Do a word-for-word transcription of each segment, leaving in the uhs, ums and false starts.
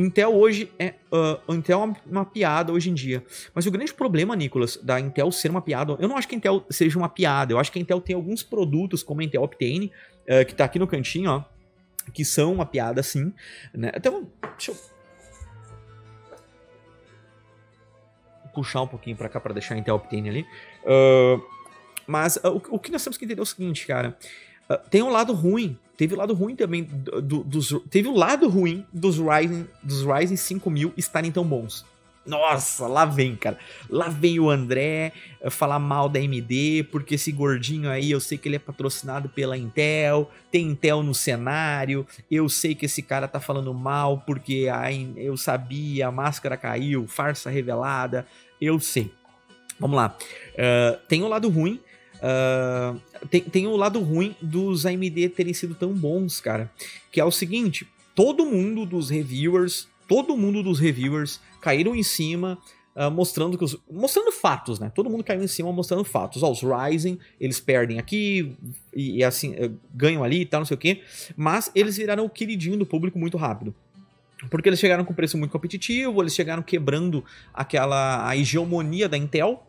Intel hoje é uh, Intel é uma piada hoje em dia. Mas o grande problema, Nicolas, da Intel ser uma piada... Eu não acho que a Intel seja uma piada. Eu acho que a Intel tem alguns produtos, como a Intel Optane, uh, que tá aqui no cantinho, ó, que são uma piada, sim. Né? Então, deixa eu... Vou puxar um pouquinho pra cá pra deixar a Intel Optane ali. Uh, mas uh, o, o que nós temos que entender é o seguinte, cara... Uh, tem um lado ruim, teve o um lado ruim também, do, dos, teve o um lado ruim dos Ryzen, dos Ryzen cinco mil estarem tão bons. Nossa, lá vem, cara, lá vem o André uh, falar mal da A M D, porque esse gordinho aí, eu sei que ele é patrocinado pela Intel, tem Intel no cenário, eu sei que esse cara tá falando mal, porque a, eu sabia, a máscara caiu, farsa revelada, eu sei. Vamos lá, uh, tem o um lado ruim, Uh, tem, tem o lado ruim dos A M D terem sido tão bons, cara, que é o seguinte: todo mundo dos reviewers todo mundo dos reviewers caíram em cima, uh, mostrando que os, mostrando fatos, né, todo mundo caiu em cima mostrando fatos, ó, os Ryzen, eles perdem aqui e, e assim, ganham ali e tal, não sei o que, mas eles viraram o queridinho do público muito rápido, porque eles chegaram com preço muito competitivo, eles chegaram quebrando aquela, a hegemonia da Intel,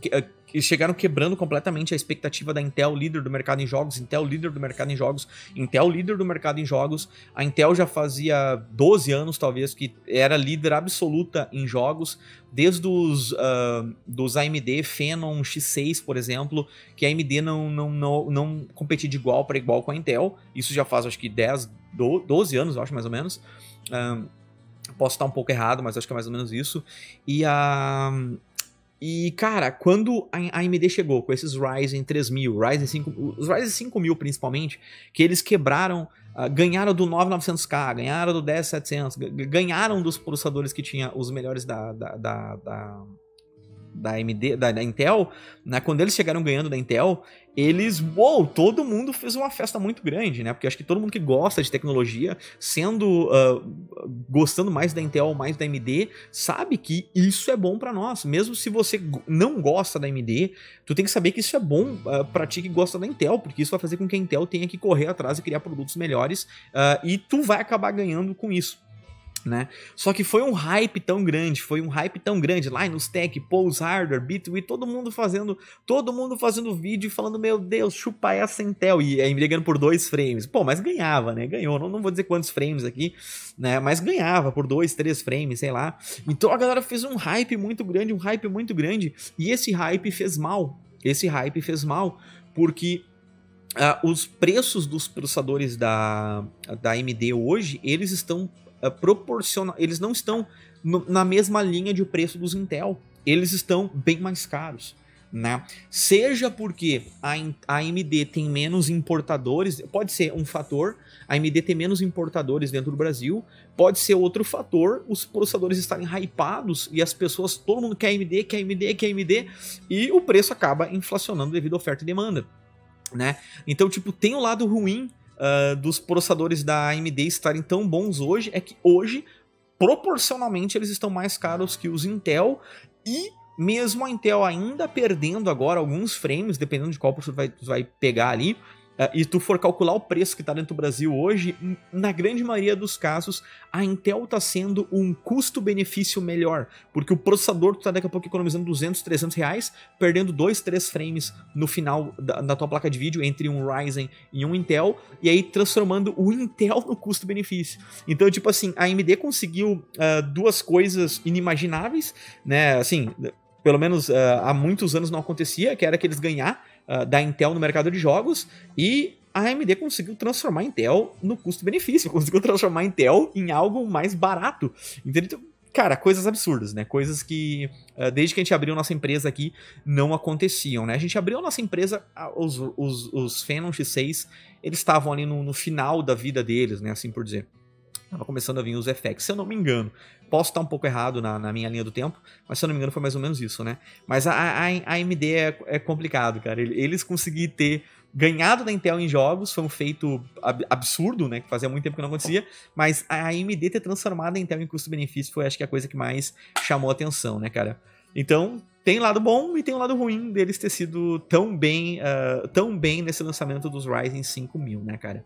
que, eles chegaram quebrando completamente a expectativa da Intel, líder do mercado em jogos, Intel líder do mercado em jogos, Intel líder do mercado em jogos. A Intel já fazia doze anos, talvez, que era líder absoluta em jogos, desde os uh, dos A M D Phenom X seis, por exemplo, que a AMD não, não, não, não competia de igual para igual com a Intel. Isso já faz, acho que dez, doze anos, acho, mais ou menos. Uh, posso estar um pouco errado, mas acho que é mais ou menos isso. E a... E, cara, quando a AMD chegou com esses Ryzen três mil, Ryzen cinco, os Ryzen cinco mil principalmente, que eles quebraram, uh, ganharam do nove mil e novecentos K, ganharam do dez mil e setecentos, ganharam dos processadores que tinha os melhores da, da, da, da, da A M D, da, da Intel, né? Quando eles chegaram ganhando da Intel, eles, wow, todo mundo fez uma festa muito grande, né? Porque acho que todo mundo que gosta de tecnologia, sendo uh, gostando mais da Intel ou mais da A M D, sabe que isso é bom para nós. Mesmo se você não gosta da A M D, tu tem que saber que isso é bom uh, para ti que gosta da Intel, porque isso vai fazer com que a Intel tenha que correr atrás e criar produtos melhores, uh, e tu vai acabar ganhando com isso. Né? Só que foi um hype tão grande, foi um hype tão grande, Linus Tech, Pows Hardware, B dois W, todo mundo fazendo, todo mundo fazendo vídeo e falando, meu Deus, chupa essa Intel, e a AMD ganhando por dois frames, pô, mas ganhava, né, ganhou, não, não vou dizer quantos frames aqui, né, mas ganhava por dois, três frames, sei lá, então a galera fez um hype muito grande, um hype muito grande, e esse hype fez mal, esse hype fez mal, porque... Uh, os preços dos processadores da, da A M D hoje, eles estão uh, proporcional, eles não estão no, na mesma linha de preço dos Intel, eles estão bem mais caros, né? Seja porque a, a AMD tem menos importadores, pode ser um fator, a AMD tem menos importadores dentro do Brasil, pode ser outro fator, os processadores estarem hypados e as pessoas, todo mundo quer AMD, quer AMD, quer AMD, e o preço acaba inflacionando devido à oferta e demanda. Né? Então, tipo, tem o lado ruim uh, dos processadores da A M D estarem tão bons hoje, é que hoje, proporcionalmente, eles estão mais caros que os Intel, e mesmo a Intel ainda perdendo agora alguns frames, dependendo de qual processador tu vai, vai pegar ali, uh, e tu for calcular o preço que está dentro do Brasil hoje, na grande maioria dos casos, a Intel está sendo um custo-benefício melhor, porque o processador tu está daqui a pouco economizando duzentos, trezentos reais, perdendo dois, três frames no final da, da tua placa de vídeo, entre um Ryzen e um Intel, e aí transformando o Intel no custo-benefício. Então, tipo assim, a AMD conseguiu uh, duas coisas inimagináveis, né, assim... pelo menos uh, há muitos anos não acontecia, que era que eles ganhar uh, da Intel no mercado de jogos, e a AMD conseguiu transformar a Intel no custo-benefício, conseguiu transformar a Intel em algo mais barato, entendeu? Cara, coisas absurdas, né? Coisas que, uh, desde que a gente abriu nossa empresa aqui, não aconteciam, né? A gente abriu nossa empresa, os, os, os Phenom X seis, eles estavam ali no, no final da vida deles, né? Assim por dizer. Tava começando a vir os F X, se eu não me engano. Posso estar um pouco errado na, na minha linha do tempo, mas se eu não me engano foi mais ou menos isso, né? Mas a, a, a AMD é, é complicado, cara. Eles conseguiram ter ganhado da Intel em jogos, foi um feito ab, absurdo, né? Que fazia muito tempo que não acontecia, mas a AMD ter transformado a Intel em custo-benefício foi, acho que, a coisa que mais chamou a atenção, né, cara? Então, tem lado bom e tem um lado ruim deles ter sido tão bem, uh, tão bem nesse lançamento dos Ryzen cinco mil, né, cara?